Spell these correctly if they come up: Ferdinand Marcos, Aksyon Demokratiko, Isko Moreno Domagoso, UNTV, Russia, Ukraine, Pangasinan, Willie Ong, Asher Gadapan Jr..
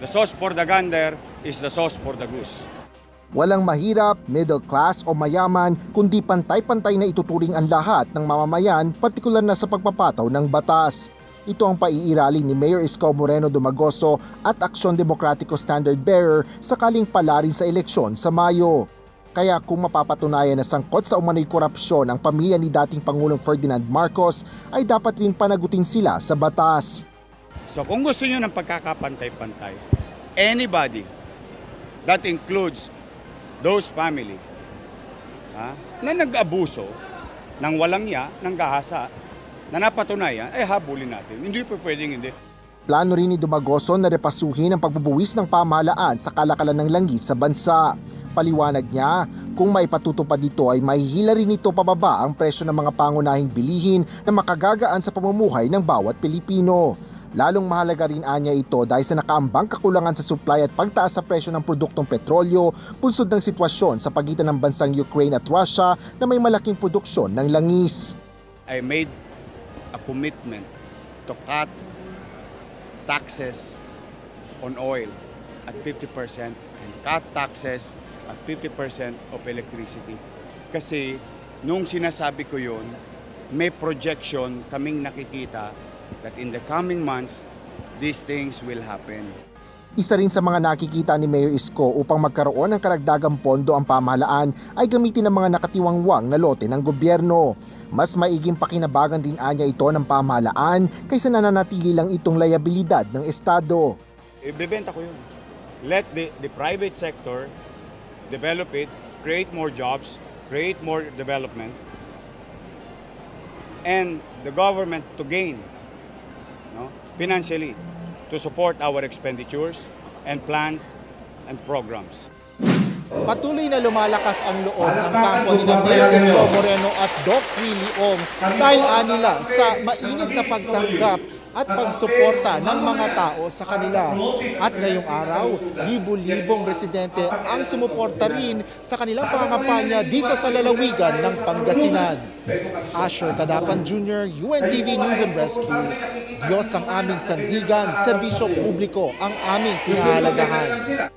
The sauce for the gander is the sauce for the goose. Walang mahirap, middle class o mayaman, kundi pantay-pantay na ituturing ang lahat ng mamamayan, partikular na sa pagpapataw ng batas. Ito ang paiirali ni Mayor Isko Moreno Domagoso at Aksyon Demokratiko Standard Bearer sakaling palarin sa eleksyon sa Mayo. Kaya kung mapapatunayan na sangkot sa umano'y korupsyon ang pamilya ni dating Pangulong Ferdinand Marcos, ay dapat rin panagutin sila sa batas. So kung gusto niyo ng pagkakapantay-pantay, anybody that includes those family na nag-abuso ng walang ya, ng gahasa, na napatunayan, ay habulin natin. Hindi po pwedeng hindi. Plano rin ni Domagoso na repasuhin ang pagbubuwis ng pamahalaan sa kalakalan ng langis sa bansa. Paliwanag niya, kung maipatutupad dito ay mahihila rin ito pababa ang presyo ng mga pangunahing bilihin na makagagaan sa pamumuhay ng bawat Pilipino. Lalong mahalaga rin anya ito dahil sa nakaambang kakulangan sa supply at pagtaas sa presyo ng produktong petrolyo, punsod ng sitwasyon sa pagitan ng bansang Ukraine at Russia na may malaking produksyon ng langis. I made a commitment to cut taxes on oil at 50% and cut taxes at 50% of electricity. Kasi nung sinasabi ko yun, may projection kaming nakikita that in the coming months, these things will happen. Isa rin sa mga nakikita ni Mayor Isko upang magkaroon ng karagdagang pondo ang pamahalaan ay gamitin ang mga nakatiwangwang na lote ng gobyerno. Mas maiging pakinabagan din anya ito ng pamahalaan kaysa nananatili lang itong liabilidad ng Estado. Ibebenta ko yun. Let the private sector develop it, create more jobs, create more development, and the government to gain financially to support our expenditures and plans and programs. Patuloy na lumalakas ang loob ng kampo ni Mayor Isko Moreno at Doc Willie Ong dahil anila sa mainit na pagtanggap at pagsuporta ng mga tao sa kanila. At ngayong araw, libu-libong residente ang sumuporta rin sa kanilang pangangampanya dito sa lalawigan ng Pangasinan. Asher Gadapan Jr., UNTV News and Rescue. Diyos ang aming sandigan, serbisyo publiko ang aming pinahalagahan.